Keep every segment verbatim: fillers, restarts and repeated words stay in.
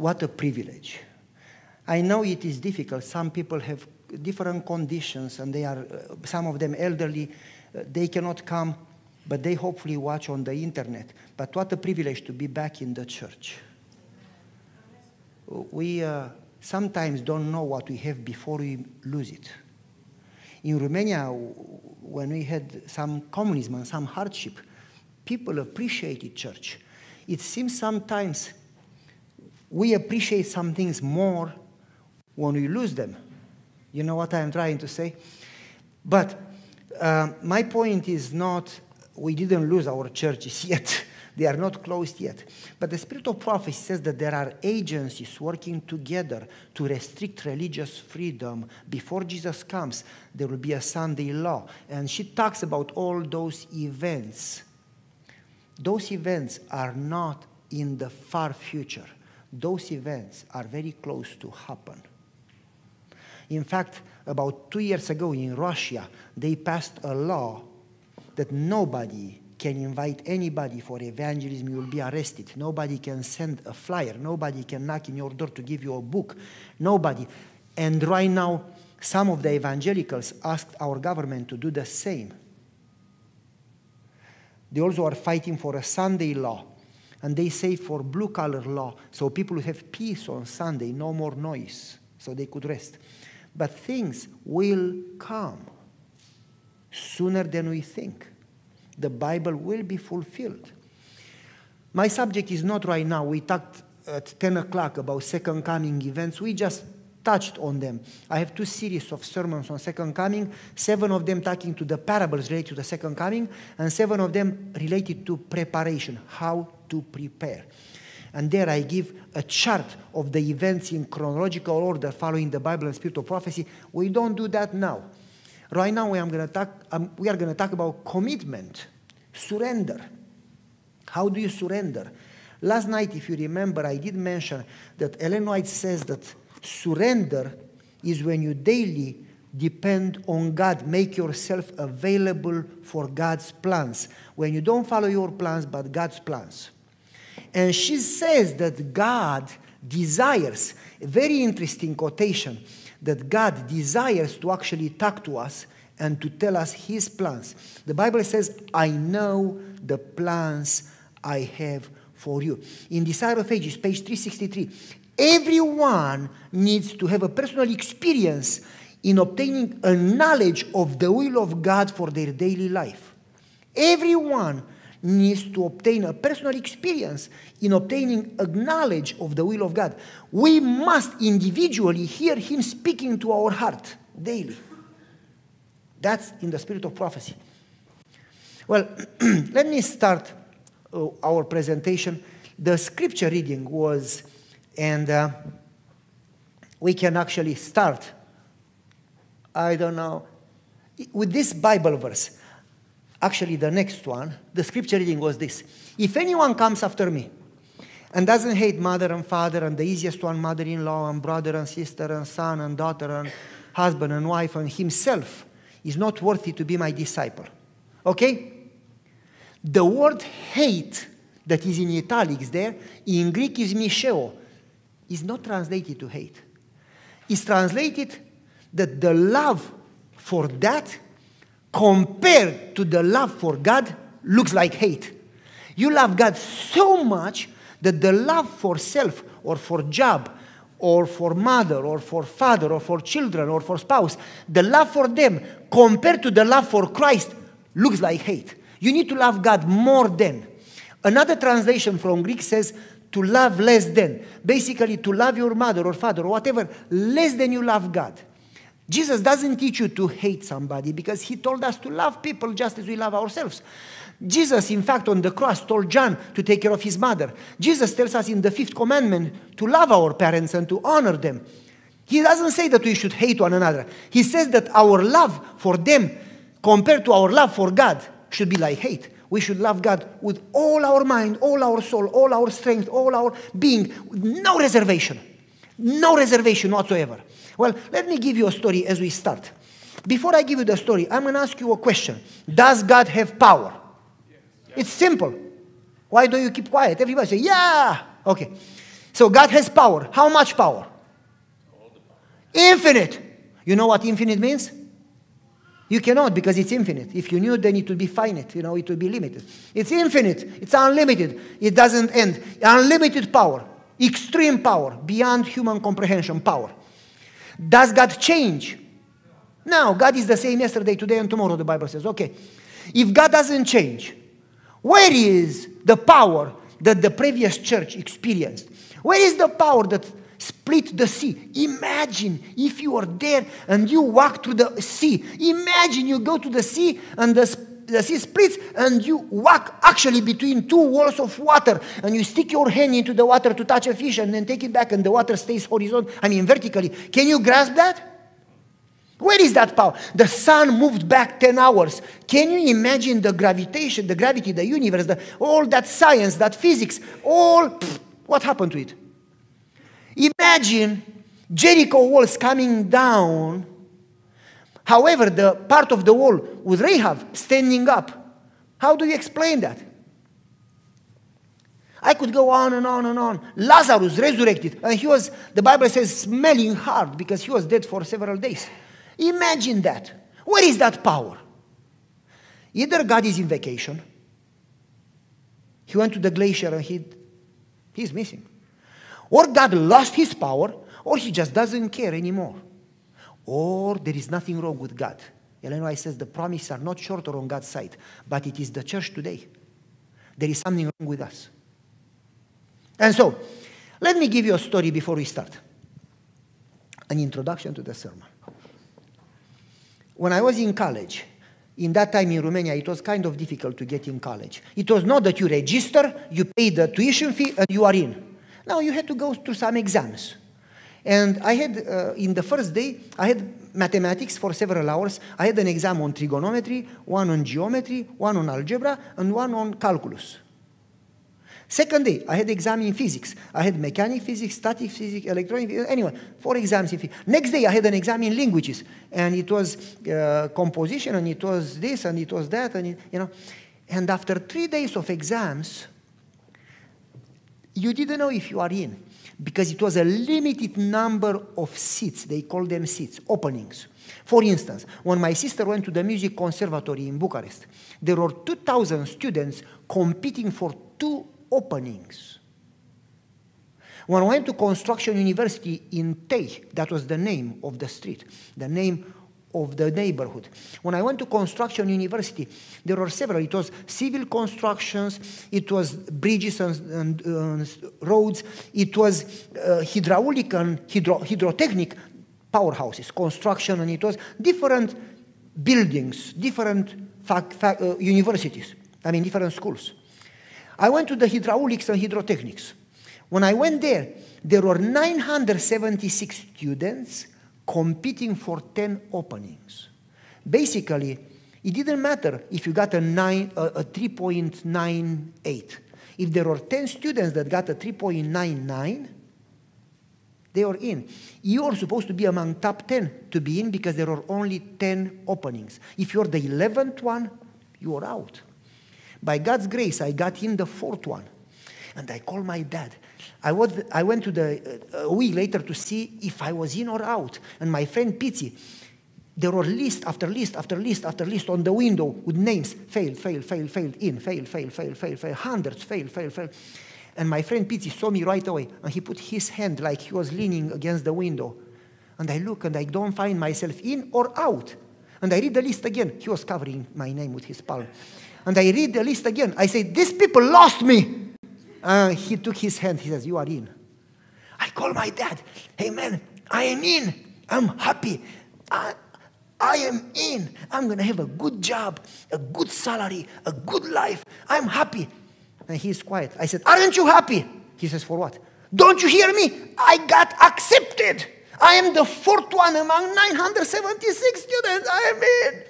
What a privilege. I know it is difficult. Some people have different conditions, and they are, uh, some of them elderly, uh, they cannot come, but they hopefully watch on the internet. But what a privilege to be back in the church. We uh, sometimes don't know what we have before we lose it. In Romania, when we had some communism and some hardship, people appreciated church. It seems sometimes we appreciate some things more when we lose them. You know what I am trying to say? But uh, my point is not we didn't lose our churches yet. They are not closed yet. But the spirit of prophecy says that there are agencies working together to restrict religious freedom. Before Jesus comes, there will be a Sunday law. And she talks about all those events. Those events are not in the far future. Those events are very close to happen. In fact, about two years ago in Russia, they passed a law that nobody can invite anybody for evangelism. You will be arrested. Nobody can send a flyer. Nobody can knock in your door to give you a book. Nobody. And right now, some of the evangelicals asked our government to do the same. They also are fighting for a Sunday law. And they say for blue-collar law, so people who have peace on Sunday, no more noise, so they could rest. But things will come sooner than we think. The Bible will be fulfilled. My subject is not right now. We talked at ten o'clock about second coming events. We just touched on them. I have two series of sermons on second coming, seven of them talking to the parables related to the second coming, and seven of them related to preparation, how to prepare. And there I give a chart of the events in chronological order following the Bible and spiritual prophecy. We don't do that now. Right now, we, am gonna talk, um, we are going to talk about commitment, surrender. How do you surrender? Last night, if you remember, I did mention that Ellen White says that surrender is when you daily depend on God, make yourself available for God's plans, when you don't follow your plans, but God's plans. And she says that God desires, a very interesting quotation, that God desires to actually talk to us and to tell us his plans. The Bible says, I know the plans I have for you. In Desire of Ages, page three sixty-three, everyone needs to have a personal experience in obtaining a knowledge of the will of God for their daily life. Everyone needs to obtain a personal experience in obtaining a knowledge of the will of God. We must individually hear him speaking to our heart daily. That's in the spirit of prophecy. Well, let me start uh, our presentation. The scripture reading was, and uh, we can actually start, I don't know, with this Bible verse. Actually, the next one, the scripture reading was this. If anyone comes after me and doesn't hate mother and father and the easiest one, mother-in-law and brother and sister and son and daughter and husband and wife and himself, is not worthy to be my disciple. Okay? The word hate that is in italics there, in Greek is micheo, is not translated to hate. It's translated that the love for that compared to the love for God looks like hate. You love God so much that the love for self or for job or for mother or for father or for children or for spouse, the love for them compared to the love for Christ looks like hate. You need to love God more than. Another translation from Greek says to love less than. Basically, to love your mother or father or whatever less than you love God. Jesus doesn't teach you to hate somebody because he told us to love people just as we love ourselves. Jesus, in fact, on the cross told John to take care of his mother. Jesus tells us in the fifth commandment to love our parents and to honor them. He doesn't say that we should hate one another. He says that our love for them compared to our love for God should be like hate. We should love God with all our mind, all our soul, all our strength, all our being, with no reservation. No reservation whatsoever. Well, let me give you a story as we start. Before I give you the story, I'm going to ask you a question. Does God have power? Yes. It's simple. Why do you keep quiet? Everybody say, yeah. Okay. So God has power. How much power? Infinite. You know what infinite means? You cannot, because it's infinite. If you knew, then it would be finite. You know, it would be limited. It's infinite. It's unlimited. It doesn't end. Unlimited power. Extreme power. Beyond human comprehension power. Does God change? No. God is the same yesterday, today, and tomorrow, the Bible says. Okay. If God doesn't change, where is the power that the previous church experienced? Where is the power that split the sea? Imagine if you were there and you walk through the sea. Imagine you go to the sea and the, the sea splits and you walk actually between two walls of water and you stick your hand into the water to touch a fish and then take it back and the water stays horizontal, I mean vertically. Can you grasp that? Where is that power? The sun moved back ten hours. Can you imagine the gravitation, the gravity, the universe, the, all that science, that physics, all, pfft, what happened to it? Imagine Jericho walls coming down. However, the part of the wall with Rahab standing up. How do you explain that? I could go on and on and on. Lazarus resurrected. And he was, the Bible says, smelling hard because he was dead for several days. Imagine that. Where is that power? Either God is in vacation. He went to the glacier and he, he's missing. Or God lost his power, or he just doesn't care anymore. Or there is nothing wrong with God. Ellen White says the promises are not shorter on God's side, but it is the church today. There is something wrong with us. And so, let me give you a story before we start. An introduction to the sermon. When I was in college, in that time in Romania, it was kind of difficult to get in college. It was not that you register, you pay the tuition fee, and you are in. No, you had to go through some exams. And I had, uh, in the first day, I had mathematics for several hours. I had an exam on trigonometry, one on geometry, one on algebra, and one on calculus. Second day, I had exam in physics. I had mechanic physics, static physics, electronic physics, anyway, four exams in physics. Next day, I had an exam in languages, and it was uh, composition, and it was this, and it was that, and it, you know. And after three days of exams, you didn't know if you are in, because it was a limited number of seats. They call them seats, openings. For instance, when my sister went to the music conservatory in Bucharest, there were two thousand students competing for two openings. When I went to Construction University in Tei, that was the name of the street, the name of the neighborhood. When I went to Construction University, there were several. It was civil constructions, it was bridges and, and uh, roads, it was uh, hydraulic and hydro hydrotechnic powerhouses, construction, and it was different buildings, different fac fac uh, universities, I mean different schools. I went to the hydraulics and hydrotechnics. When I went there, there were nine hundred seventy-six students competing for ten openings. Basically, it didn't matter if you got a, a three point nine eight. If there were ten students that got a three point nine nine, they were in. You are supposed to be among top ten to be in because there are only ten openings. If you're the eleventh one, you are out. By God's grace, I got in the fourth one. And I called my dad. I, was, I went to the, uh, a week later to see if I was in or out. And my friend Pizzi, there were list after list after list after list on the window with names. Fail, fail, fail, failed, in, fail, fail, fail, fail, fail, hundreds, fail, fail, fail. And my friend Pizzi saw me right away. And he put his hand like he was leaning against the window. And I look and I don't find myself in or out. And I read the list again. He was covering my name with his palm. And I read the list again. I say, these people lost me. Uh, he took his hand. He says, you are in. I call my dad. Hey, man, I am in. I'm happy. I, I am in. I'm going to have a good job, a good salary, a good life. I'm happy. And he's quiet. I said, aren't you happy? He says, for what? Don't you hear me? I got accepted. I am the fourth one among nine hundred seventy-six students. I am in.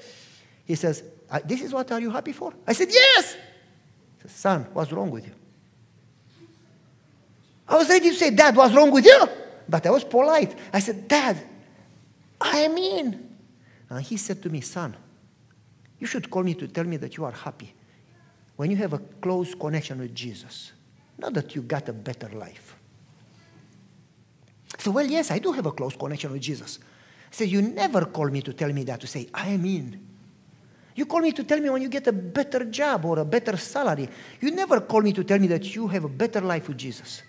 He says, I, this is what are you happy for? I said, yes. He said, son, what's wrong with you? I was ready to say, Dad, what's wrong with you? But I was polite. I said, Dad, I am in. And he said to me, son, you should call me to tell me that you are happy when you have a close connection with Jesus. Not that you got a better life. I said, well, yes, I do have a close connection with Jesus. I said, you never call me to tell me that, to say, I am in. You call me to tell me when you get a better job or a better salary. You never call me to tell me that you have a better life with Jesus.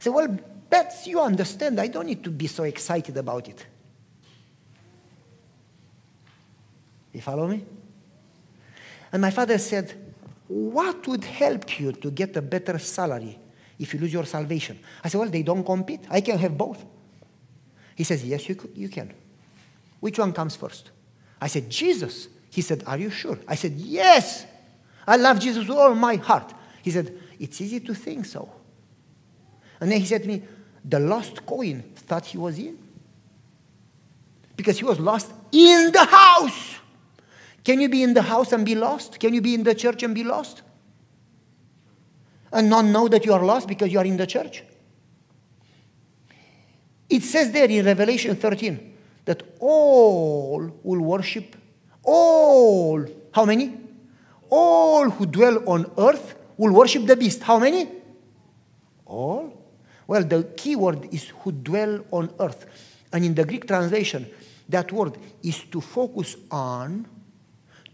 I said, well, that's, you understand. I don't need to be so excited about it. You follow me? And my father said, what would help you to get a better salary if you lose your salvation? I said, well, they don't compete. I can have both. He says, yes, you, you can. Which one comes first? I said, Jesus. He said, are you sure? I said, yes. I love Jesus with all my heart. He said, it's easy to think so. And then he said to me, the lost coin thought he was in. Because he was lost in the house. Can you be in the house and be lost? Can you be in the church and be lost? And not know that you are lost because you are in the church? It says there in Revelation thirteen that all will worship. All, how many? All who dwell on earth will worship the beast. How many? All. Well, the key word is who dwell on earth. And in the Greek translation, that word is to focus on,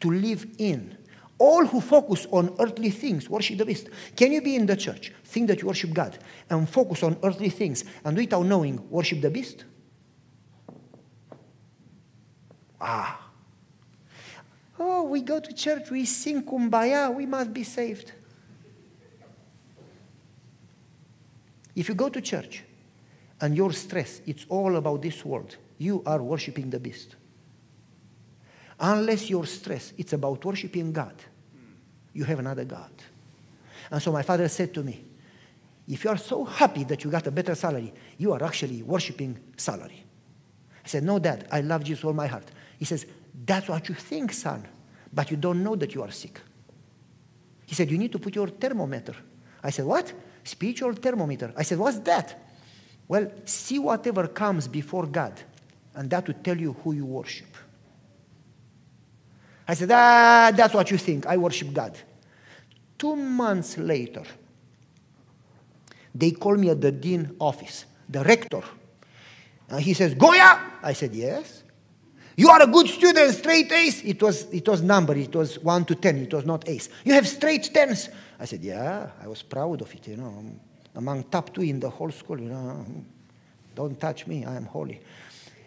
to live in. All who focus on earthly things worship the beast. Can you be in the church, think that you worship God, and focus on earthly things, and without knowing, worship the beast? Ah. Oh, we go to church, we sing Kumbaya, we must be saved. If you go to church and your stress, it's all about this world, you are worshiping the beast. Unless your stress, it's about worshiping God, you have another God. And so my father said to me, if you are so happy that you got a better salary, you are actually worshiping salary. I said, no, Dad, I love Jesus with all my heart. He says, that's what you think, son, but you don't know that you are sick. He said, you need to put your thermometer. I said, what? Spiritual thermometer. I said, what's that? Well, see whatever comes before God, and that will tell you who you worship. I said, ah, that's what you think. I worship God. Two months later, they called me at the dean office, the rector. And he says, Goya! I said, yes. You are a good student, straight A's. It was, it was numbered. It was one to ten. It was not A's. You have straight tens. I said, yeah, I was proud of it, you know. I'm among top two in the whole school, you know. Don't touch me. I am holy.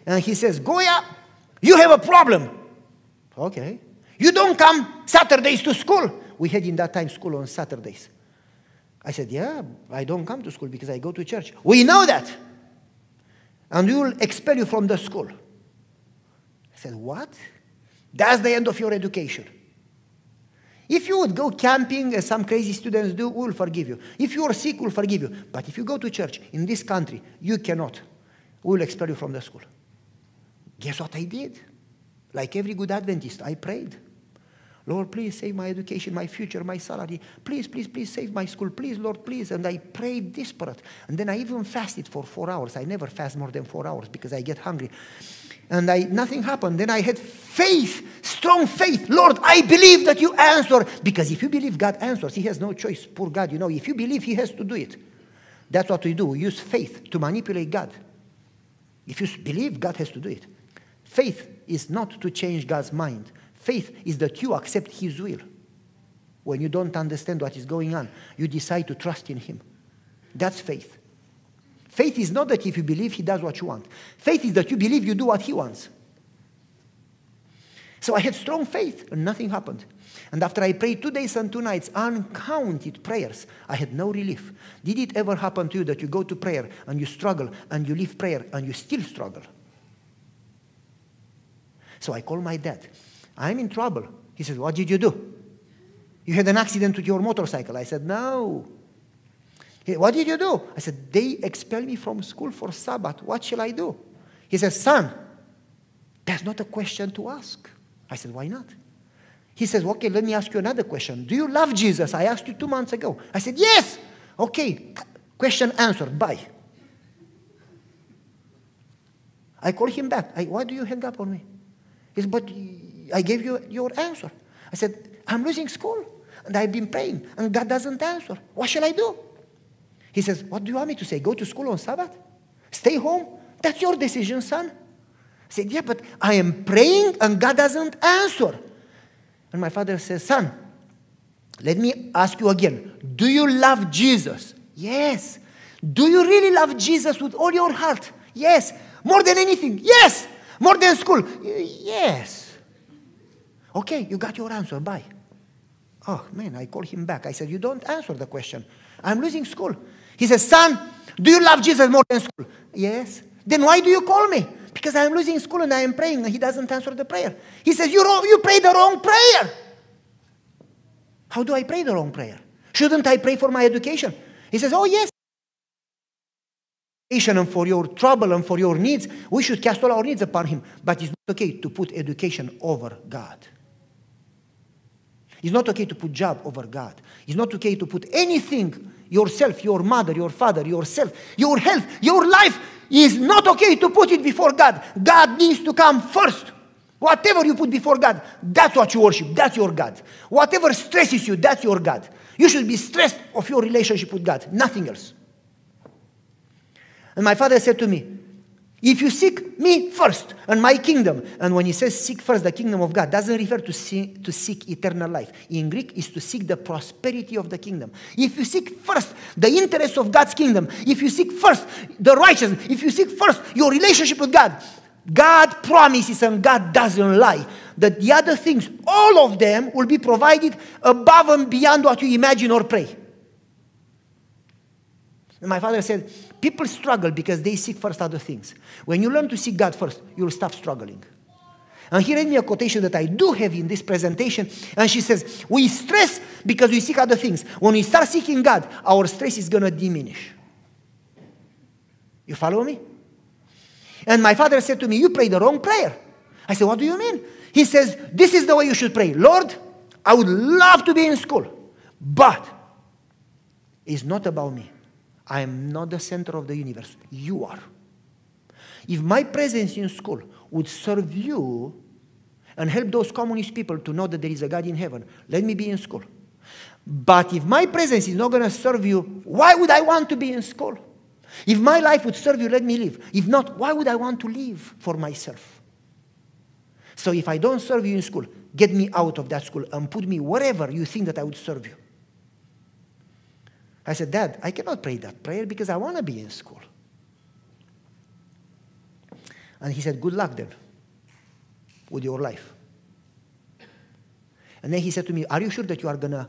And he says, Goya, you have a problem. Okay. You don't come Saturdays to school. We had in that time school on Saturdays. I said, yeah, I don't come to school because I go to church. We know that. And we will expel you from the school. I said, what? That's the end of your education. If you would go camping, as some crazy students do, we'll forgive you. If you are sick, we'll forgive you. But if you go to church in this country, you cannot. We'll expel you from the school. Guess what I did? Like every good Adventist, I prayed. Lord, please save my education, my future, my salary. Please, please, please save my school. Please, Lord, please. And I prayed desperate. And then I even fasted for four hours. I never fast more than four hours because I get hungry. And I, nothing happened. Then I had faith, strong faith. Lord, I believe that you answer. Because if you believe God answers, he has no choice. Poor God, you know, if you believe, he has to do it. That's what we do. We use faith to manipulate God. If you believe, God has to do it. Faith is not to change God's mind. Faith is that you accept his will. When you don't understand what is going on, you decide to trust in him. That's faith. Faith is not that if you believe, he does what you want. Faith is that you believe, you do what he wants. So I had strong faith, and nothing happened. And after I prayed two days and two nights, uncounted prayers, I had no relief. Did it ever happen to you that you go to prayer, and you struggle, and you leave prayer, and you still struggle? So I called my dad. I'm in trouble. He says, what did you do? You had an accident with your motorcycle. I said, no. He said, what did you do? I said, they expel me from school for Sabbath. What shall I do? He says, son, that's not a question to ask. I said, why not? He says, okay, let me ask you another question. Do you love Jesus? I asked you two months ago. I said, yes. Okay, question answered. Bye. I called him back. I, why do you hang up on me? He said, but I gave you your answer. I said, I'm losing school, and I've been praying, and God doesn't answer. What shall I do? He says, what do you want me to say? Go to school on Sabbath? I Stay home. That's your decision, son. I said, yeah, but I am praying and God doesn't answer. And my father says, son, let me ask you again. Do you love Jesus? Yes. Do you really love Jesus with all your heart? Yes. More than anything? Yes. More than school? Yes. Okay, you got your answer. Bye. Oh, man, I called him back. I said, you don't answer the question. I'm losing school. He says, son, do you love Jesus more than school? Yes. Then why do you call me? Because I'm losing school and I am praying and he doesn't answer the prayer. He says, you, wrong, you pray the wrong prayer. How do I pray the wrong prayer? Shouldn't I pray for my education? He says, oh, yes. And for your trouble and for your needs, we should cast all our needs upon him. But it's not okay to put education over God. It's not okay to put job over God. It's not okay to put anything, yourself, your mother, your father, yourself, your health, your life. It's not okay to put it before God. God needs to come first. Whatever you put before God, that's what you worship. That's your God. Whatever stresses you, that's your God. You should be stressed of your relationship with God, nothing else. And my father said to me, if you seek me first and my kingdom, and when he says seek first the kingdom of God, doesn't refer to seek, to seek eternal life. In Greek, it's to seek the prosperity of the kingdom. If you seek first the interests of God's kingdom, if you seek first the righteousness, if you seek first your relationship with God, God promises and God doesn't lie, that the other things, all of them will be provided above and beyond what you imagine or pray. And my father said, people struggle because they seek first other things. When you learn to seek God first, you'll stop struggling. And he read me a quotation that I do have in this presentation. And she says, we stress because we seek other things. When we start seeking God, our stress is going to diminish. You follow me? And my father said to me, you pray the wrong prayer. I said, what do you mean? He says, this is the way you should pray. Lord, I would love to be in school, but it's not about me. I am not the center of the universe. You are. If my presence in school would serve you and help those communist people to know that there is a God in heaven, let me be in school. But if my presence is not going to serve you, why would I want to be in school? If my life would serve you, let me live. If not, why would I want to live for myself? So if I don't serve you in school, get me out of that school and put me wherever you think that I would serve you. I said, Dad, I cannot pray that prayer because I want to be in school. And he said, good luck then with your life. And then he said to me, are you sure that you are going to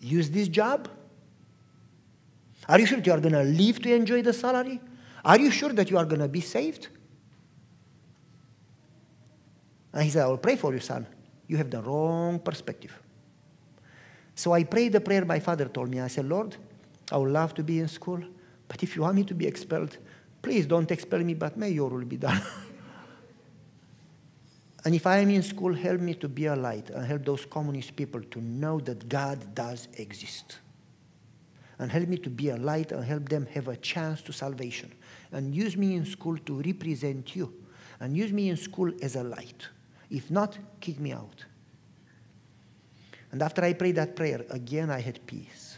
use this job? Are you sure that you are going to live to enjoy the salary? Are you sure that you are going to be saved? And he said, I will pray for you, son. You have the wrong perspective. So I prayed the prayer my father told me. I said, Lord, I would love to be in school, but if you want me to be expelled, please don't expel me, but may your will be done. And if I am in school, help me to be a light and help those communist people to know that God does exist. And help me to be a light and help them have a chance to salvation. And use me in school to represent you. And use me in school as a light. If not, kick me out. And after I prayed that prayer, again I had peace.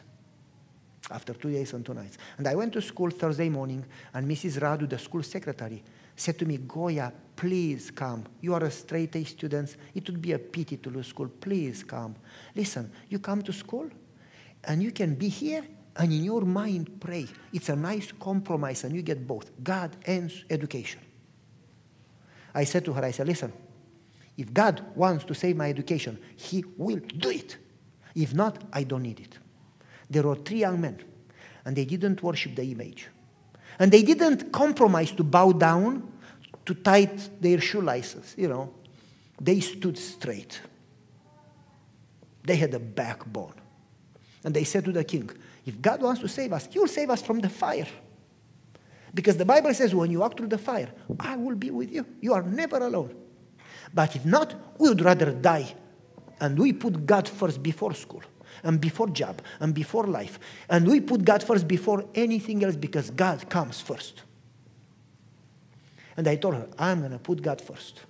After two days and two nights. And I went to school Thursday morning, and Missus Radu, the school secretary, said to me, Goya, please come. You are a straight A student. It would be a pity to lose school. Please come. Listen, you come to school, and you can be here, and in your mind pray. It's a nice compromise, and you get both, God and education. I said to her, I said, listen, if God wants to save my education, he will do it. If not, I don't need it. There were three young men, and they didn't worship the image. And they didn't compromise to bow down to tie their shoelaces, you know. They stood straight. They had a backbone. And they said to the king, if God wants to save us, he'll save us from the fire. Because the Bible says, when you walk through the fire, I will be with you. You are never alone. But if not, we would rather die. And we put God first before school, and before job, and before life. And we put God first before anything else because God comes first. And I told her, I'm going to put God first.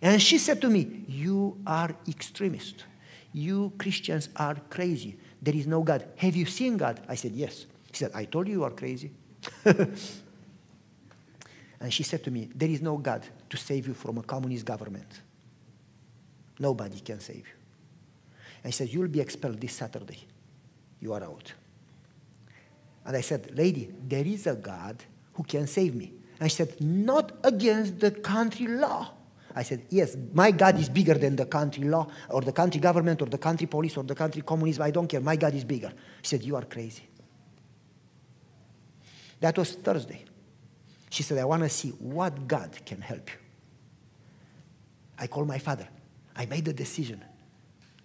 And she said to me, you are extremist. You Christians are crazy. There is no God. Have you seen God? I said, yes. She said, I told you you are crazy. And she said to me, there is no God to save you from a communist government. Nobody can save you. And she said, you'll be expelled this Saturday. You are out. And I said, lady, there is a God who can save me. And she said, not against the country law. I said, yes, my God is bigger than the country law or the country government or the country police or the country communism. I don't care. My God is bigger. She said, you are crazy. That was Thursday. She said, I want to see what God can help you. I called my father. I made the decision.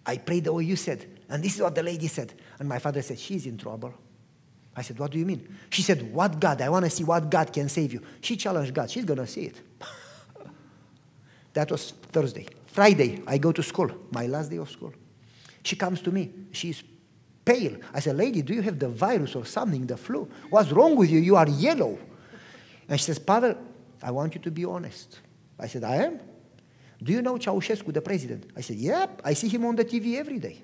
I prayed the way you said. And this is what the lady said. And my father said, she's in trouble. I said, what do you mean? She said, what God? I want to see what God can save you. She challenged God. She's going to see it. That was Thursday. Friday, I go to school, my last day of school. She comes to me. She's pale. I said, lady, do you have the virus or something, the flu? What's wrong with you? You are yellow. And she says, Pavel, I want you to be honest. I said, I am. Do you know Ceausescu, the president? I said, yep, I see him on the T V every day.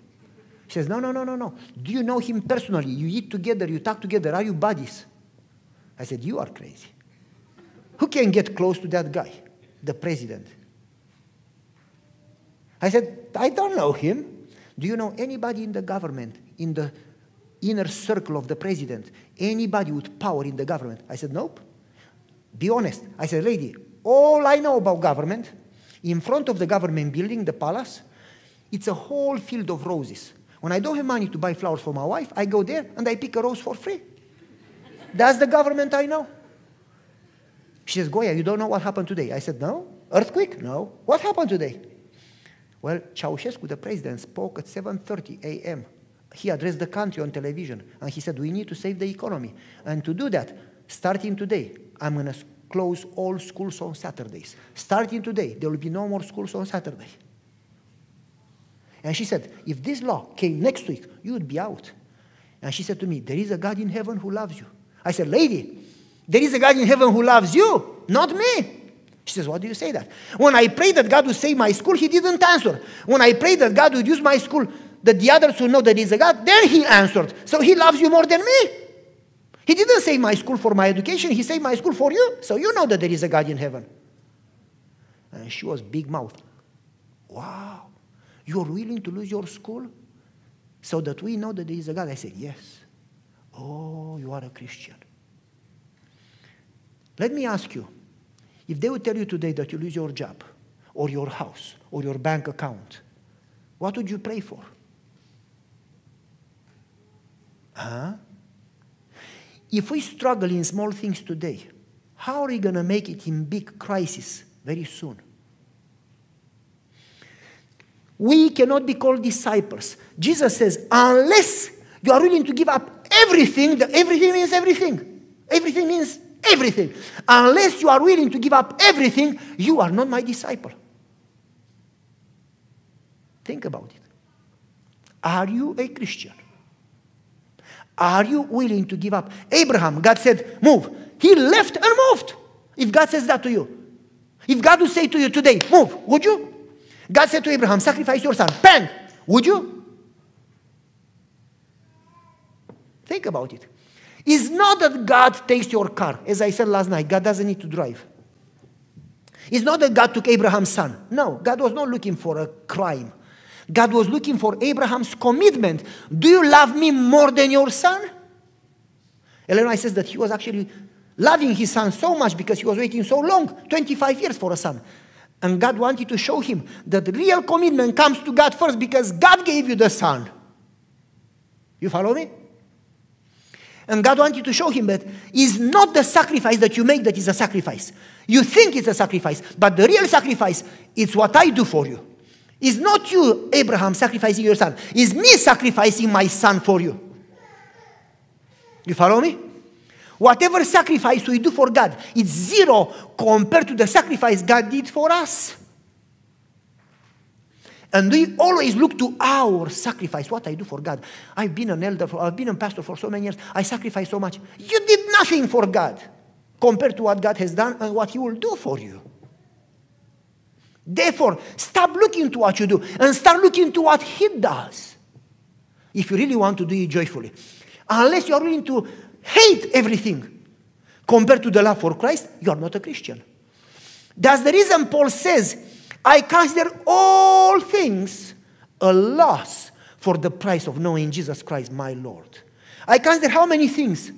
She says, no, no, no, no, no. Do you know him personally? You eat together, you talk together, are you buddies? I said, you are crazy. Who can get close to that guy, the president? I said, I don't know him. Do you know anybody in the government, in the inner circle of the president, anybody with power in the government? I said, nope. Be honest. I said, lady, all I know about government, in front of the government building, the palace, it's a whole field of roses. When I don't have money to buy flowers for my wife, I go there and I pick a rose for free. That's the government I know. She says, Goya, you don't know what happened today? I said, no. Earthquake? No. What happened today? Well, Ceausescu, the president, spoke at seven thirty a m He addressed the country on television, and he said, we need to save the economy. And to do that, starting today, I'm going to close all schools on Saturdays. Starting today, there will be no more schools on Saturday. And she said, if this law came next week, you would be out. And she said to me, there is a God in heaven who loves you. I said, lady, there is a God in heaven who loves you, not me. She says, why do you say that? When I prayed that God would save my school, he didn't answer. When I prayed that God would use my school, that the others would know that he's a God, then he answered. So he loves you more than me. He didn't save my school for my education. He saved my school for you. So you know that there is a God in heaven. And she was big mouth. Wow. You are willing to lose your school so that we know that there is a God? I said, yes. Oh, you are a Christian. Let me ask you, if they would tell you today that you lose your job or your house or your bank account, what would you pray for? Huh? If we struggle in small things today, how are we going to make it in big crisis very soon? We cannot be called disciples. Jesus says, unless you are willing to give up everything, everything means everything. Everything means everything. Unless you are willing to give up everything, you are not my disciple. Think about it. Are you a Christian? Are you willing to give up? Abraham, God said, move. He left and moved. If God says that to you, if God would say to you today, move, would you? God said to Abraham, sacrifice your son. Bang! Would you? Think about it. It's not that God takes your car. As I said last night, God doesn't need to drive. It's not that God took Abraham's son. No, God was not looking for a crime. God was looking for Abraham's commitment. Do you love me more than your son? Ellen White says that he was actually loving his son so much because he was waiting so long, twenty-five years for a son. And God wanted to show him that real commitment comes to God first because God gave you the son. You follow me? And God wanted to show him that it's not the sacrifice that you make that is a sacrifice. You think it's a sacrifice, but the real sacrifice is what I do for you. It's not you, Abraham, sacrificing your son. It's me sacrificing my son for you. You follow me? Whatever sacrifice we do for God, it's zero compared to the sacrifice God did for us. And we always look to our sacrifice, what I do for God. I've been an elder, for, I've been a pastor for so many years. I sacrificed so much. You did nothing for God compared to what God has done and what he will do for you. Therefore, stop looking to what you do and start looking to what he does. If you really want to do it joyfully. Unless you are willing to hate everything, compared to the love for Christ, you are not a Christian. That's the reason Paul says, I consider all things a loss for the price of knowing Jesus Christ, my Lord. I consider how many things?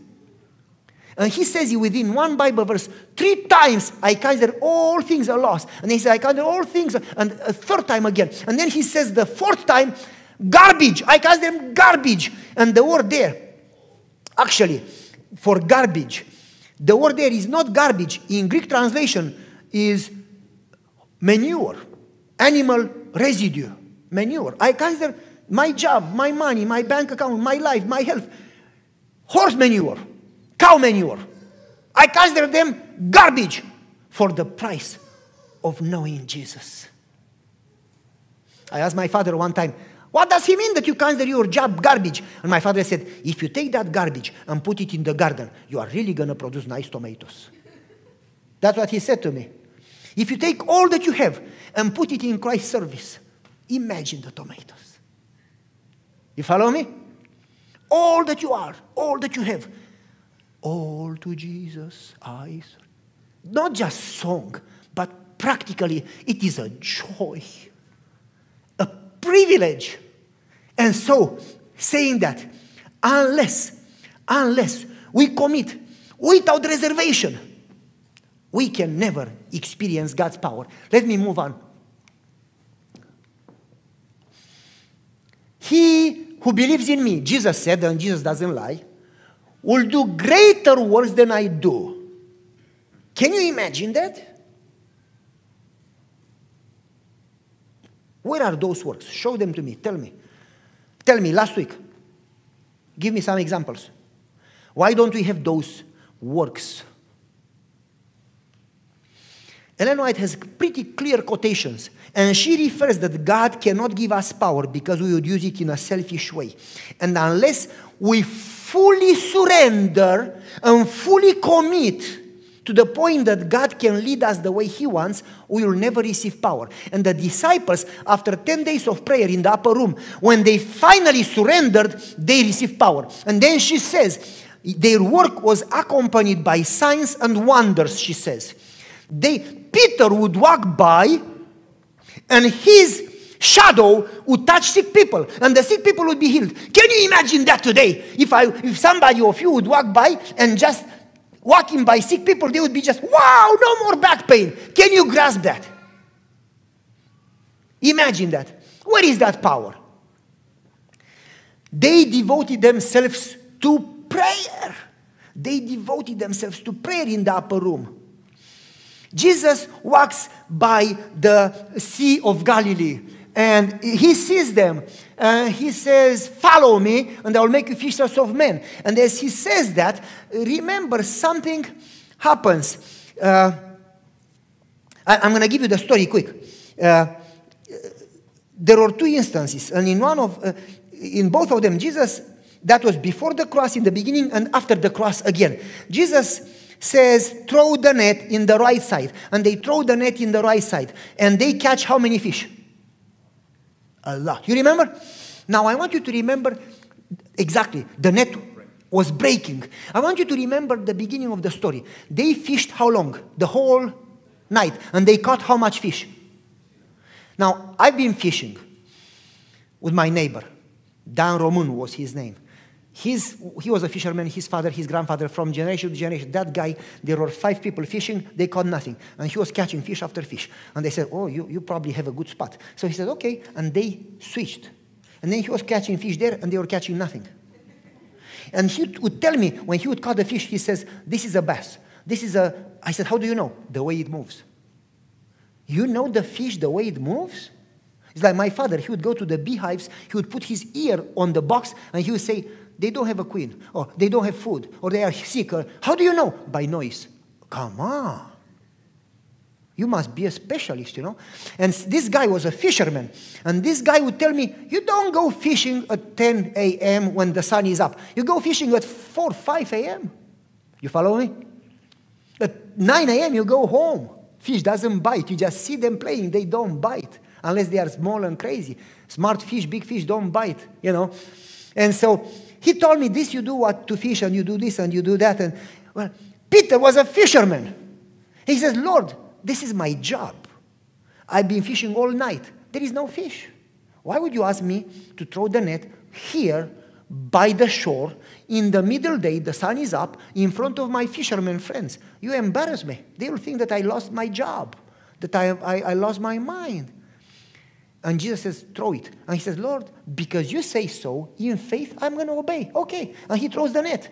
And he says it within one Bible verse, three times, I consider all things a loss. And he says, I consider all things, and a third time again. And then he says the fourth time, garbage. I consider them garbage. And the word there, actually, for garbage, the word there is not garbage. In Greek translation is manure, animal residue, manure. I consider my job, my money, my bank account, my life, my health, horse manure, cow manure. I consider them garbage for the price of knowing Jesus. I asked my father one time, what does he mean that you consider your job garbage? And my father said, if you take that garbage and put it in the garden, you are really going to produce nice tomatoes. That's what he said to me. If you take all that you have and put it in Christ's service, imagine the tomatoes. You follow me? All that you are, all that you have, all to Jesus I serve. Not just song, but practically it is a joy, a privilege. And so, saying that, unless, unless we commit without reservation, we can never experience God's power. Let me move on. He who believes in me, Jesus said, and Jesus doesn't lie, will do greater works than I do. Can you imagine that? Where are those works? Show them to me. Tell me. Tell me, last week. Give me some examples. Why don't we have those works? Ellen White has pretty clear quotations, and she refers that God cannot give us power because we would use it in a selfish way. And unless we fully surrender and fully commit to the point that God can lead us the way He wants, we will never receive power. And the disciples, after ten days of prayer in the upper room, when they finally surrendered, they received power. And then she says, their work was accompanied by signs and wonders, she says. They, Peter would walk by and his shadow would touch sick people and the sick people would be healed. Can you imagine that today? If, I, if somebody of you would walk by and just walking by sick people, they would be just, wow, no more back pain. Can you grasp that? Imagine that. Where is that power? They devoted themselves to prayer. They devoted themselves to prayer in the upper room. Jesus walks by the Sea of Galilee, and he sees them, and he says, follow me, and I will make you fishers of men. And as he says that, remember, something happens. Uh, I, I'm going to give you the story quick. Uh, there are two instances, and in, one of, uh, in both of them, Jesus, that was before the cross in the beginning and after the cross again. Jesus says, throw the net in the right side. And they throw the net in the right side. And they catch how many fish? A lot. You remember? Now, I want you to remember exactly. The net was breaking. I want you to remember the beginning of the story. They fished how long? The whole night. And they caught how much fish? Now, I've been fishing with my neighbor. Dan Român was his name. His, he was a fisherman, his father, his grandfather, from generation to generation. That guy, there were five people fishing, they caught nothing. And he was catching fish after fish. And they said, oh, you, you probably have a good spot. So he said, okay, and they switched. And then he was catching fish there, and they were catching nothing. And he would tell me, when he would catch the fish, he says, this is a bass. This is a, I said, how do you know? The way it moves. You know the fish, the way it moves? It's like my father, he would go to the beehives, he would put his ear on the box, and he would say, they don't have a queen, or they don't have food, or they are sick. Or, how do you know? By noise. Come on. You must be a specialist, you know. And this guy was a fisherman. And this guy would tell me, you don't go fishing at ten A M when the sun is up. You go fishing at four, five A M You follow me? At nine A M you go home. Fish doesn't bite. You just see them playing. They don't bite. Unless they are small and crazy. Smart fish, big fish don't bite, you know. And so, he told me, this you do what to fish, and you do this, and you do that. And well, Peter was a fisherman. He says, Lord, this is my job. I've been fishing all night. There is no fish. Why would you ask me to throw the net here by the shore in the middle day, the sun is up, in front of my fishermen friends? You embarrass me. They will think that I lost my job, that I, I, I lost my mind. And Jesus says, throw it. And he says, Lord, because you say so, in faith, I'm going to obey. Okay. And he throws the net.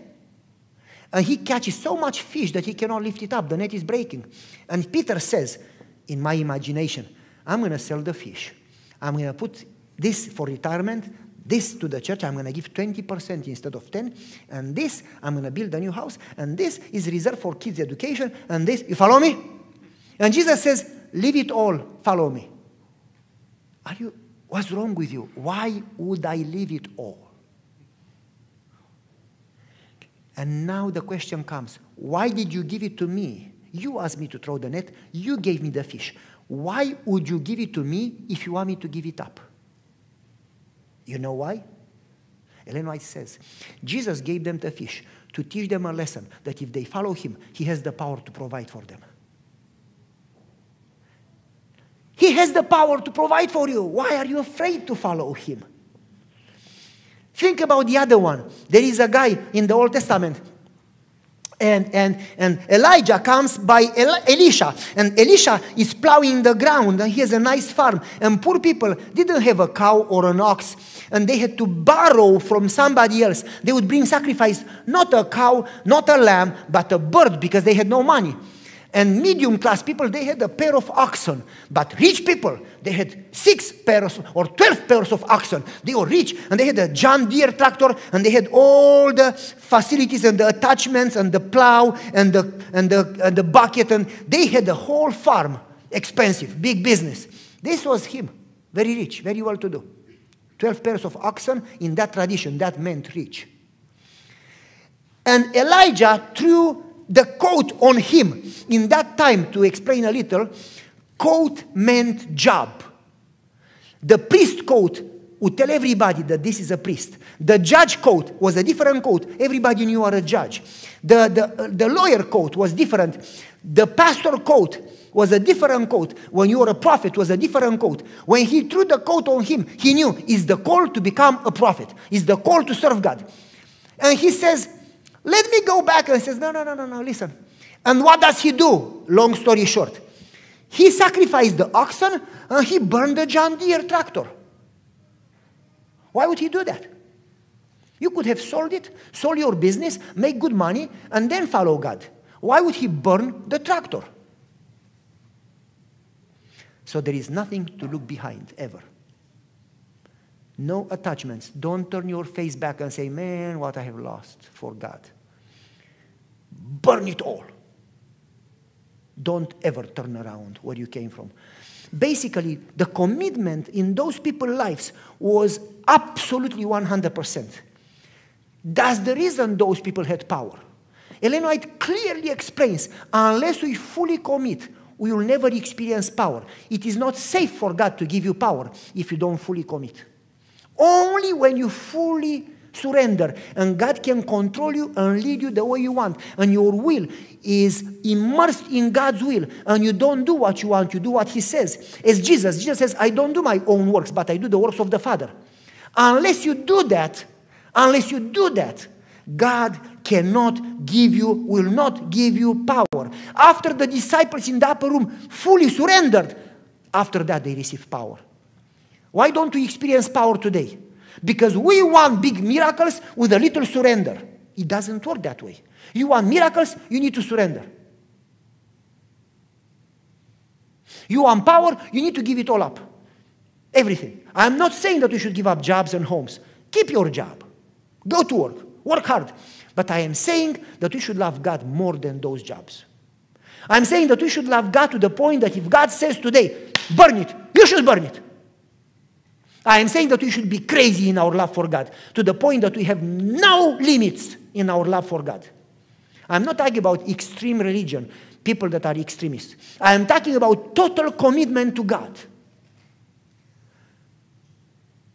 And he catches so much fish that he cannot lift it up. The net is breaking. And Peter says, in my imagination, I'm going to sell the fish. I'm going to put this for retirement, this to the church. I'm going to give twenty percent instead of ten. And this, I'm going to build a new house. And this is reserved for kids' education. And this, you follow me? And Jesus says, leave it all, follow me. Are you, what's wrong with you? Why would I leave it all? And now the question comes, why did you give it to me? You asked me to throw the net. You gave me the fish. Why would you give it to me if you want me to give it up? You know why? Ellen White says, Jesus gave them the fish to teach them a lesson that if they follow him, he has the power to provide for them. He has the power to provide for you. Why are you afraid to follow him? Think about the other one. There is a guy in the Old Testament. And, and, and Elijah comes by El- Elisha. And Elisha is plowing the ground. And he has a nice farm. And poor people didn't have a cow or an ox. And they had to borrow from somebody else. They would bring sacrifice, not a cow, not a lamb, but a bird, because they had no money. And medium-class people, they had a pair of oxen. But rich people, they had six pairs or twelve pairs of oxen. They were rich, and they had a John Deere tractor, and they had all the facilities and the attachments and the plow and the, and the, and the bucket. And they had a whole farm, expensive, big business. This was him, very rich, very well-to-do. twelve pairs of oxen in that tradition, that meant rich. And Elijah threw the coat on him. In that time, to explain a little, coat meant job. The priest coat would tell everybody that this is a priest. The judge coat was a different coat. Everybody knew you are a judge. The, the, the lawyer coat was different. The pastor coat was a different coat. When you were a prophet, was a different coat. When he threw the coat on him, he knew it's the call to become a prophet. It's the call to serve God. And he says, let me go back. And he says, no, no, no, no, no, listen. And what does he do? Long story short. He sacrificed the oxen and he burned the John Deere tractor. Why would he do that? You could have sold it, sold your business, make good money, and then follow God. Why would he burn the tractor? So there is nothing to look behind, ever. No attachments. Don't turn your face back and say, man, what I have lost for God. Burn it all. Don't ever turn around where you came from. Basically, the commitment in those people's lives was absolutely one hundred percent. That's the reason those people had power. Ellen White clearly explains, unless we fully commit, we will never experience power. It is not safe for God to give you power if you don't fully commit. Only when you fully surrender, and God can control you and lead you the way you want, and your will is immersed in God's will, and you don't do what you want, you do what he says. As Jesus, Jesus says, I don't do my own works, but I do the works of the Father. Unless you do that, unless you do that, God cannot give you, will not give you power. After the disciples in the upper room fully surrendered, after that they received power. Why don't we experience power today? Because we want big miracles with a little surrender. It doesn't work that way. You want miracles, you need to surrender. You want power, you need to give it all up. Everything. I'm not saying that we should give up jobs and homes. Keep your job. Go to work. Work hard. But I am saying that we should love God more than those jobs. I'm saying that we should love God to the point that if God says today, burn it, you should burn it. I am saying that we should be crazy in our love for God, to the point that we have no limits in our love for God. I'm not talking about extreme religion, people that are extremists. I am talking about total commitment to God.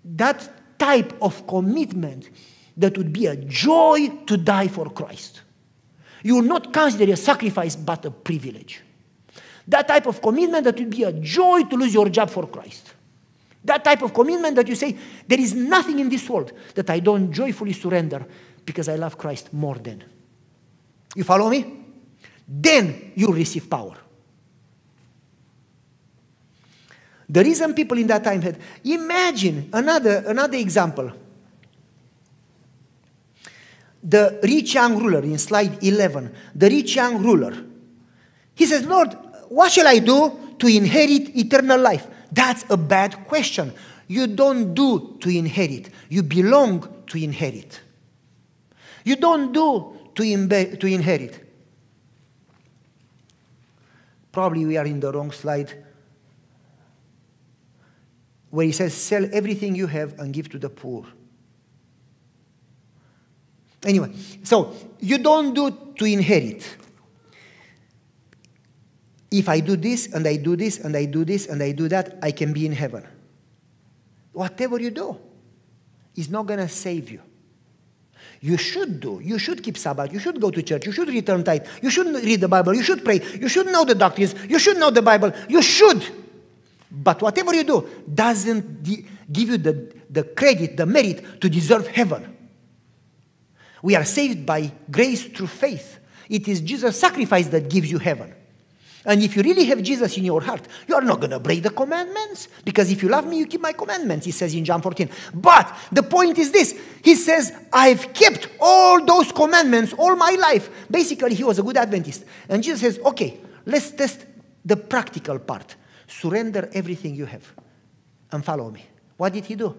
That type of commitment that would be a joy to die for Christ. You will not consider a sacrifice but a privilege. That type of commitment that would be a joy to lose your job for Christ. That type of commitment that you say, there is nothing in this world that I don't joyfully surrender because I love Christ more than. You follow me? Then you receive power. The reason people in that time had, imagine another, another example. The rich young ruler in slide eleven, the rich young ruler. He says, Lord, what shall I do to inherit eternal life? That's a bad question. You don't do to inherit. You belong to inherit. You don't do to, to inherit. Probably we are in the wrong slide where he says, sell everything you have and give to the poor. Anyway, so you don't do to inherit. If I do this, and I do this, and I do this, and I do that, I can be in heaven. Whatever you do is not going to save you. You should do. You should keep Sabbath. You should go to church. You should return tithe. You should read the Bible. You should pray. You should know the doctrines. You should know the Bible. You should. But whatever you do doesn't give you the, the credit, the merit to deserve heaven. We are saved by grace through faith. It is Jesus' sacrifice that gives you heaven. And if you really have Jesus in your heart, you are not going to break the commandments. Because if you love me, you keep my commandments, he says in John fourteen. But the point is this. He says, I've kept all those commandments all my life. Basically, he was a good Adventist. And Jesus says, okay, let's test the practical part. Surrender everything you have and follow me. What did he do?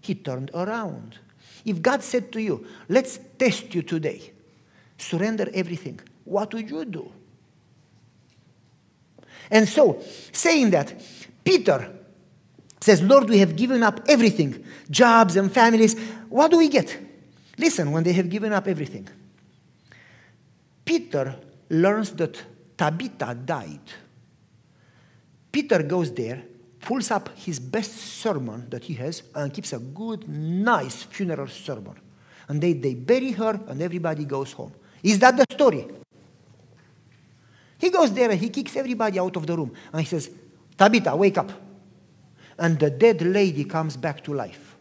He turned around. If God said to you, let's test you today, surrender everything, what would you do? And so, saying that, Peter says, Lord, we have given up everything, jobs and families. What do we get? Listen, when they have given up everything, Peter learns that Tabitha died. Peter goes there, pulls up his best sermon that he has, and keeps a good, nice funeral sermon. And they, they bury her, and everybody goes home. Is that the story? He goes there and he kicks everybody out of the room. And he says, Tabitha, wake up. And the dead lady comes back to life.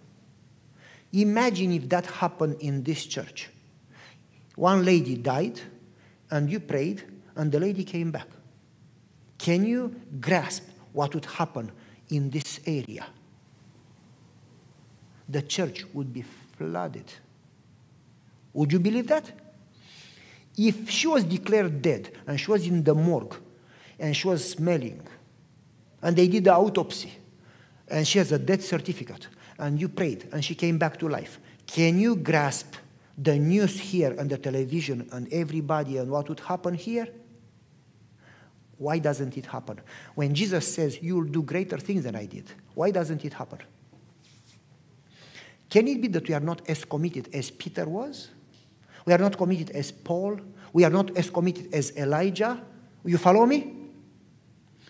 Imagine if that happened in this church. One lady died, and you prayed, and the lady came back. Can you grasp what would happen in this area? The church would be flooded. Would you believe that? If she was declared dead, and she was in the morgue, and she was smelling, and they did the autopsy, and she has a death certificate, and you prayed, and she came back to life, can you grasp the news here, and the television, and everybody, and what would happen here? Why doesn't it happen? When Jesus says, you will do greater things than I did, why doesn't it happen? Can it be that we are not as committed as Peter was? We are not committed as Paul. We are not as committed as Elijah. You follow me?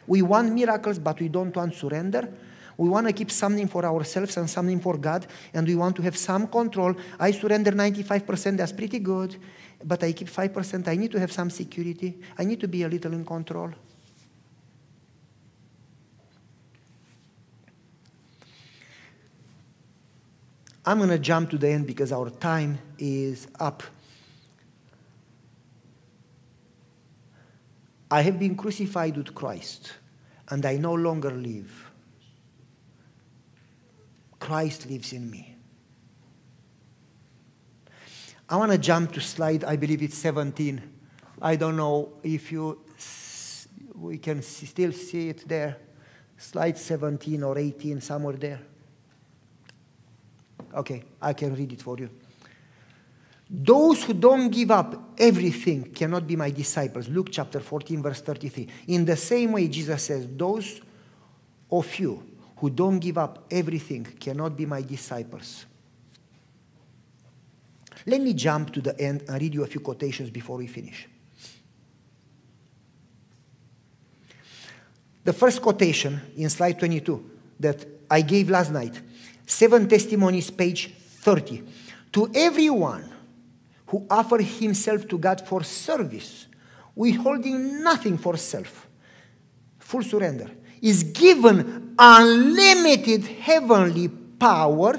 We want miracles, but we don't want surrender. We want to keep something for ourselves and something for God, and we want to have some control. I surrender ninety-five percent, that's pretty good, but I keep five percent. I need to have some security. I need to be a little in control. I'm going to jump to the end because our time is up. I have been crucified with Christ, and I no longer live. Christ lives in me. I want to jump to slide, I believe it's seventeen. I don't know if you, we can still see it there. Slide seventeen or eighteen, somewhere there. Okay, I can read it for you. Those who don't give up everything cannot be my disciples. Luke chapter fourteen, verse thirty-three. In the same way, Jesus says, those of you who don't give up everything cannot be my disciples. Let me jump to the end and read you a few quotations before we finish. The first quotation in slide twenty-two that I gave last night, Seven Testimonies, page thirty. To everyone who offered himself to God for service, withholding nothing for self. Full surrender is given unlimited heavenly power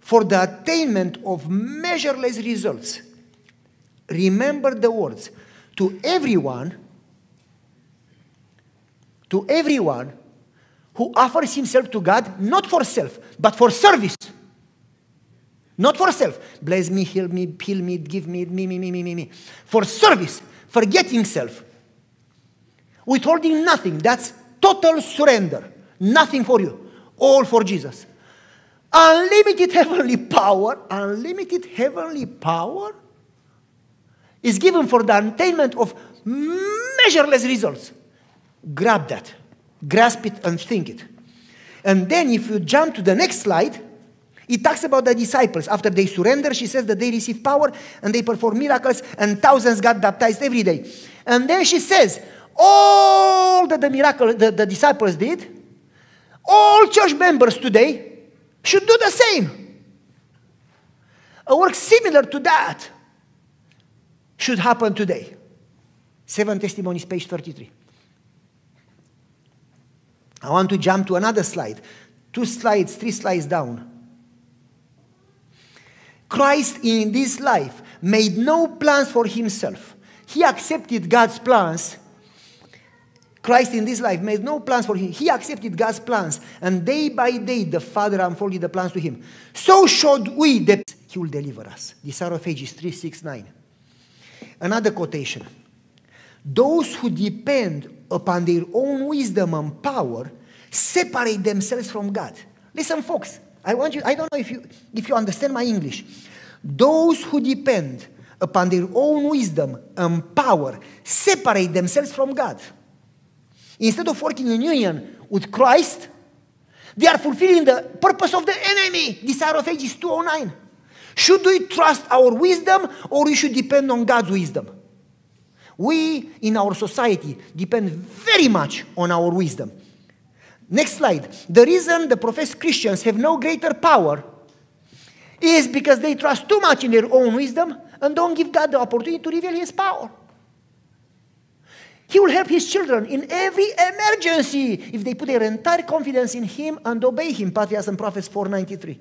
for the attainment of measureless results. Remember the words, to everyone, to everyone who offers himself to God, not for self, but for service. Not for self. Bless me, heal me, heal me, give me, me, me, me, me, me, me. For service, forgetting self, withholding nothing. That's total surrender. Nothing for you. All for Jesus. Unlimited heavenly power, unlimited heavenly power is given for the attainment of measureless results. Grab that. Grasp it and think it. And then if you jump to the next slide, it talks about the disciples. After they surrender, she says that they receive power and they perform miracles and thousands got baptized every day. And then she says, all that the, miracle, the, the disciples did, all church members today should do the same. A work similar to that should happen today. Seven Testimonies, page thirty-three. I want to jump to another slide. Two slides, three slides down. Christ in this life made no plans for himself. He accepted God's plans. Christ in this life made no plans for him. He accepted God's plans. And day by day, the Father unfolded the plans to him. So should we that he will deliver us. Desire of Ages three six nine. Another quotation. Those who depend upon their own wisdom and power separate themselves from God. Listen, folks. I want you, I don't know if you, if you understand my English. Those who depend upon their own wisdom and power separate themselves from God. Instead of working in union with Christ, they are fulfilling the purpose of the enemy. Desire of Ages two oh nine. Should we trust our wisdom or we should depend on God's wisdom? We, in our society, depend very much on our wisdom. Next slide. The reason the professed Christians have no greater power is because they trust too much in their own wisdom and don't give God the opportunity to reveal his power. He will help his children in every emergency if they put their entire confidence in him and obey him. Patriots and Prophets four ninety-three.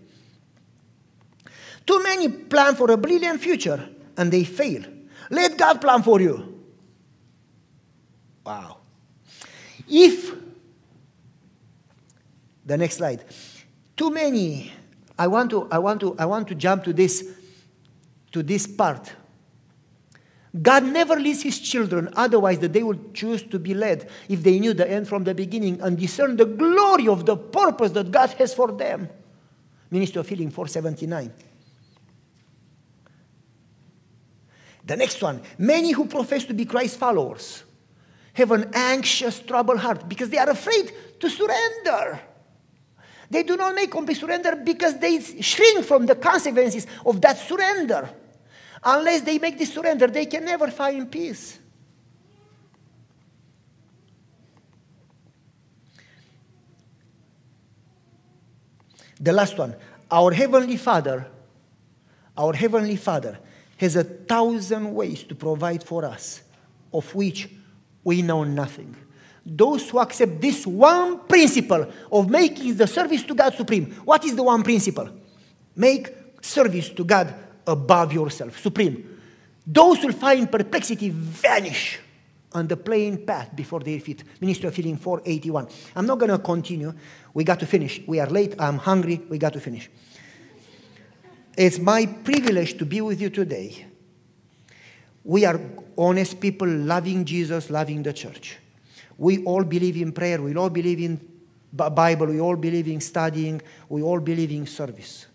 Too many plan for a brilliant future and they fail. Let God plan for you. Wow. If... The next slide. Too many. I want to, I want to, I want to jump to this, to this part. God never leads his children, otherwise that they would choose to be led if they knew the end from the beginning and discern the glory of the purpose that God has for them. Ministry of Healing four seventy-nine. The next one. Many who profess to be Christ followers have an anxious, troubled heart because they are afraid to surrender. They do not make complete surrender because they shrink from the consequences of that surrender. Unless they make this surrender, they can never find peace. The last one. Our Heavenly Father, our Heavenly Father has a thousand ways to provide for us, of which we know nothing. Those who accept this one principle of making the service to God supreme. What is the one principle? Make service to God above yourself, supreme. Those who find perplexity vanish on the plain path before their feet. Ministry of Healing four eighty-one. I'm not going to continue. We got to finish. We are late. I'm hungry. We got to finish. It's my privilege to be with you today. We are honest people, loving Jesus, loving the church. We all believe in prayer. We all believe in the Bible. We all believe in studying. We all believe in service.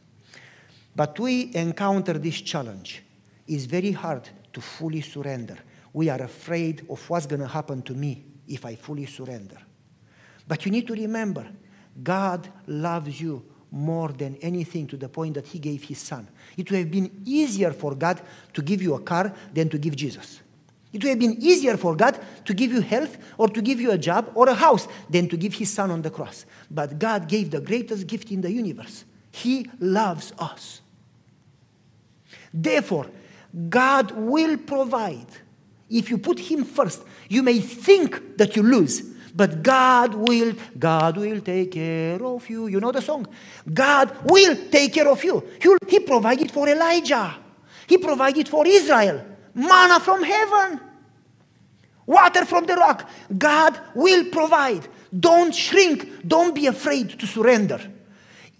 But we encounter this challenge. It's very hard to fully surrender. We are afraid of what's going to happen to me if I fully surrender. But you need to remember, God loves you more than anything to the point that he gave his son. It would have been easier for God to give you a car than to give Jesus. It would have been easier for God to give you health or to give you a job or a house than to give his son on the cross. But God gave the greatest gift in the universe. He loves us. Therefore, God will provide. If you put him first, you may think that you lose, but God will, God will take care of you. You know the song? God will take care of you. He'll, he provided for Elijah. He provided for Israel. Manna from heaven. Water from the rock. God will provide. Don't shrink. Don't be afraid to surrender.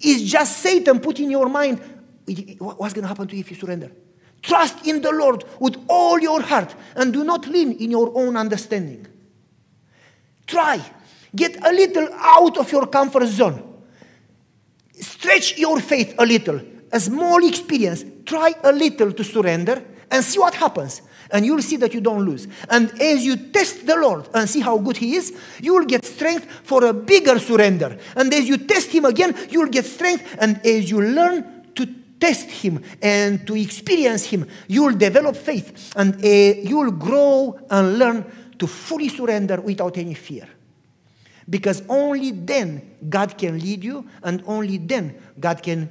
It's just Satan put in your mind, what's going to happen to you if you surrender? Trust in the Lord with all your heart and do not lean in your own understanding. Try. Get a little out of your comfort zone. Stretch your faith a little. A small experience. Try a little to surrender and see what happens. And you'll see that you don't lose. And as you test the Lord and see how good he is, you'll get strength for a bigger surrender. And as you test him again, you'll get strength. And as you learn to test him and to experience him, you'll develop faith. And uh, you'll grow and learn to fully surrender without any fear. Because only then God can lead you, and only then God can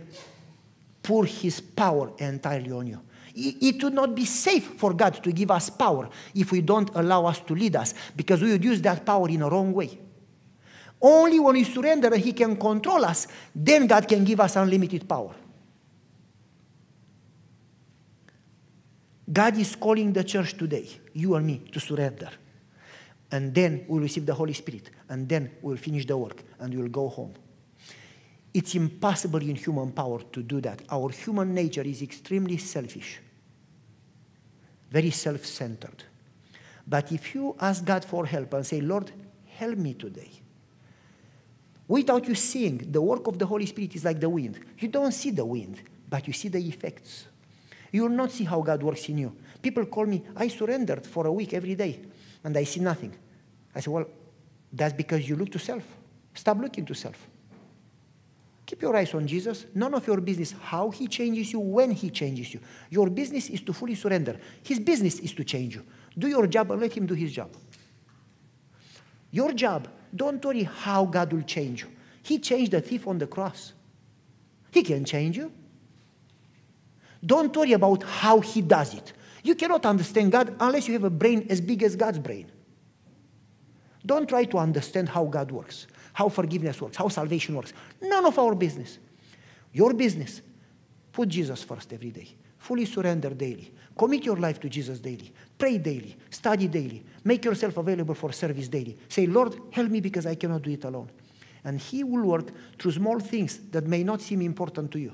pour his power entirely on you. It would not be safe for God to give us power if we don't allow us to lead us, because we would use that power in a wrong way. Only when we surrender and he can control us, then God can give us unlimited power. God is calling the church today, you and me, to surrender. And then we'll receive the Holy Spirit. And then we'll finish the work and we'll go home. It's impossible in human power to do that. Our human nature is extremely selfish, very self-centered. But if you ask God for help and say, Lord, help me today, without you seeing, the work of the Holy Spirit is like the wind. You don't see the wind, but you see the effects. You will not see how God works in you. People call me, I surrendered for a week every day, and I see nothing. I say, well, that's because you look to self. Stop looking to self. Keep your eyes on Jesus. None of your business how he changes you, when he changes you. Your business is to fully surrender. His business is to change you. Do your job and let him do his job. Your job, don't worry how God will change you. He changed the thief on the cross. He can change you. Don't worry about how he does it. You cannot understand God unless you have a brain as big as God's brain. Don't try to understand how God works, how forgiveness works, how salvation works. None of our business. Your business. Put Jesus first every day. Fully surrender daily. Commit your life to Jesus daily. Pray daily. Study daily. Make yourself available for service daily. Say, Lord, help me because I cannot do it alone. And he will work through small things that may not seem important to you.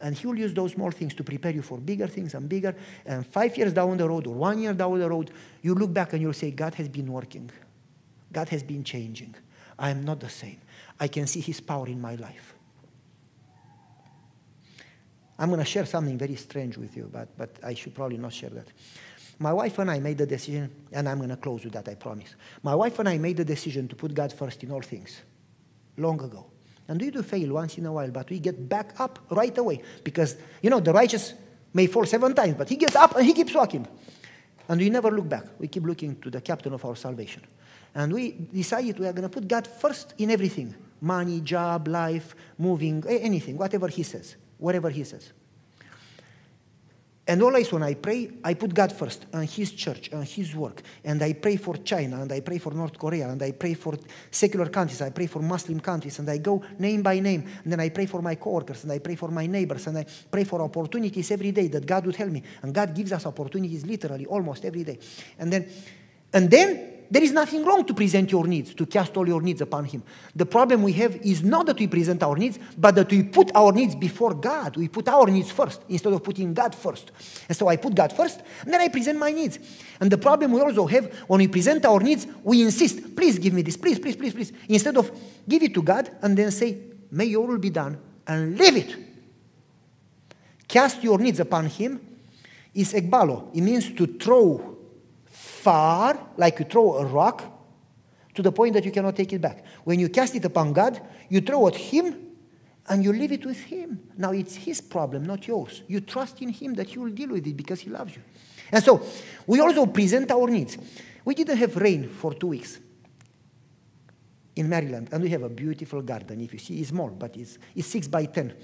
And he will use those small things to prepare you for bigger things and bigger. And five years down the road or one year down the road, you look back and you'll say, God has been working. God has been changing. I am not the same. I can see his power in my life. I'm going to share something very strange with you, but, but I should probably not share that. My wife and I made the decision, and I'm going to close with that, I promise. My wife and I made the decision to put God first in all things long ago. And we do fail once in a while, but we get back up right away. Because, you know, the righteous may fall seven times, but he gets up and he keeps walking. And we never look back. We keep looking to the captain of our salvation. And we decided we are going to put God first in everything. Money, job, life, moving, anything, whatever he says, wherever he says. And always when I pray, I put God first, and his church, and his work. And I pray for China, and I pray for North Korea, and I pray for secular countries, I pray for Muslim countries, and I go name by name. And then I pray for my coworkers, and I pray for my neighbors, and I pray for opportunities every day that God would help me. And God gives us opportunities literally almost every day. And then, and then there is nothing wrong to present your needs, to cast all your needs upon him. The problem we have is not that we present our needs, but that we put our needs before God. We put our needs first instead of putting God first. And so I put God first, and then I present my needs. And the problem we also have when we present our needs, we insist, please give me this, please, please, please, please. Instead of give it to God and then say, may your will be done, and leave it. Cast your needs upon him is ekbalo. It means to throw far, like you throw a rock, to the point that you cannot take it back. When you cast it upon God, you throw at him, and you leave it with him. Now it's his problem, not yours. You trust in him that he will deal with it because he loves you. And so, we also present our needs. We didn't have rain for two weeks in Maryland, and we have a beautiful garden. If you see, it's small, but it's, it's six by ten.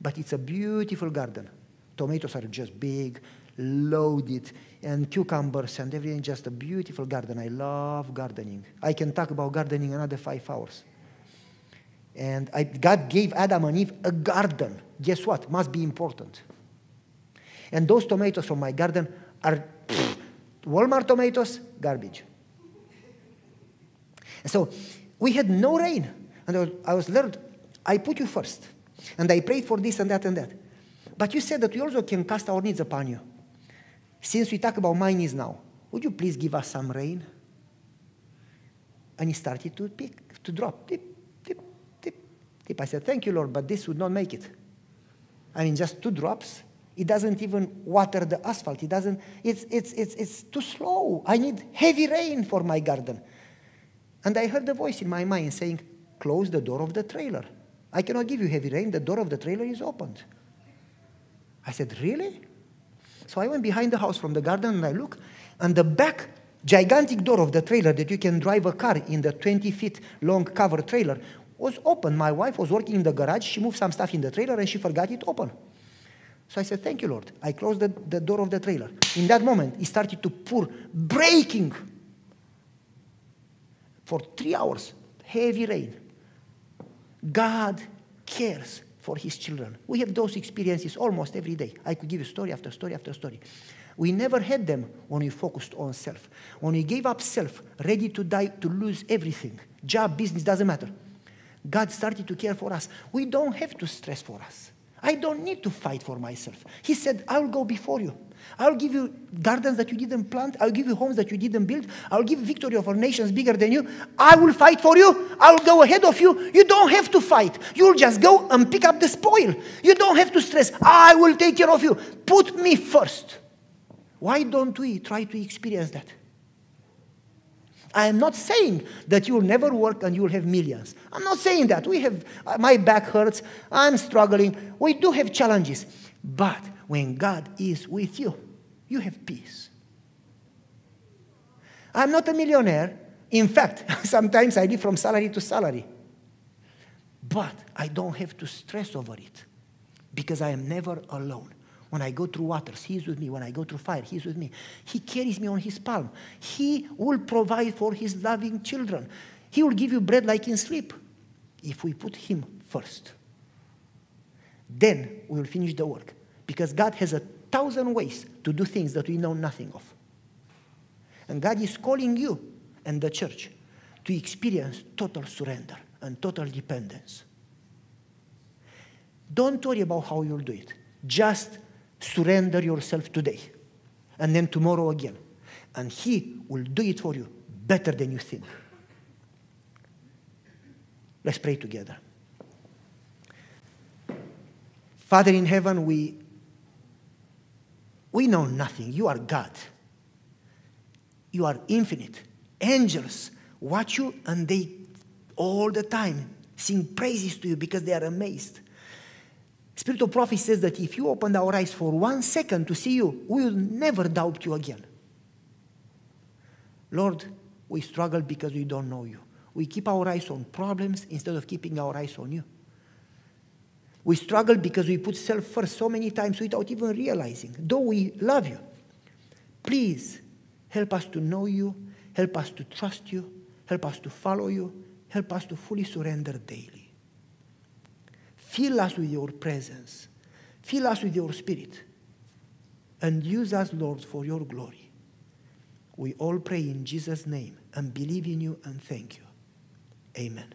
But it's a beautiful garden. Tomatoes are just big. loaded, and cucumbers and everything, just a beautiful garden. I love gardening. I can talk about gardening another five hours. And I, God gave Adam and Eve a garden. Guess what? Must be important. And those tomatoes from my garden are pff, Walmart tomatoes, garbage. And so we had no rain. And I was learned, I put you first. And I prayed for this and that and that. But you said that we also can cast our needs upon you. Since we talk about my needs now, would you please give us some rain? And he started to pick, to drop. Dip, dip, dip, dip. I said, thank you, Lord, but this would not make it. I mean, just two drops. It doesn't even water the asphalt. It doesn't, it's, it's, it's, it's too slow. I need heavy rain for my garden. And I heard a voice in my mind saying, close the door of the trailer. I cannot give you heavy rain. The door of the trailer is opened. I said, really? So I went behind the house from the garden and I look, and the back gigantic door of the trailer that you can drive a car in, the twenty feet long cover trailer, was open. My wife was working in the garage. She moved some stuff in the trailer and she forgot it open. So I said, thank you, Lord. I closed the, the door of the trailer. In that moment, it started to pour, breaking. For three hours, heavy rain. God cares for his children. We have those experiences almost every day. I could give you story after story after story. We never had them when we focused on self. When we gave up self, ready to die, to lose everything, job, business, doesn't matter. God started to care for us. We don't have to stress for us. I don't need to fight for myself. He said, I'll go before you. I'll give you gardens that you didn't plant. I'll give you homes that you didn't build. I'll give victory over nations bigger than you. I will fight for you. I'll go ahead of you. You don't have to fight. You'll just go and pick up the spoil. You don't have to stress. I will take care of you. Put me first. Why don't we try to experience that? I am not saying that you will never work and you will have millions. I'm not saying that. We have, my back hurts. I'm struggling. We do have challenges. But when God is with you, you have peace. I'm not a millionaire. In fact, sometimes I live from salary to salary. But I don't have to stress over it because I am never alone. When I go through waters, he is with me. When I go through fire, he is with me. He carries me on his palm. He will provide for his loving children. He will give you bread like in sleep if we put him first. Then we will finish the work, because God has a thousand ways to do things that we know nothing of. And God is calling you and the church to experience total surrender and total dependence. Don't worry about how you'll do it. Just surrender yourself today, and then tomorrow again. And he will do it for you better than you think. Let's pray together. Father in heaven, we, we know nothing. You are God. You are infinite. Angels watch you, and they all the time sing praises to you because they are amazed. Spirit of Prophecy says that if you opened our eyes for one second to see you, we will never doubt you again. Lord, we struggle because we don't know you. We keep our eyes on problems instead of keeping our eyes on you. We struggle because we put self first so many times without even realizing, though we love you. Please help us to know you, help us to trust you, help us to follow you, help us to fully surrender daily. Fill us with your presence. Fill us with your spirit. And use us, Lord, for your glory. We all pray in Jesus' name and believe in you and thank you. Amen.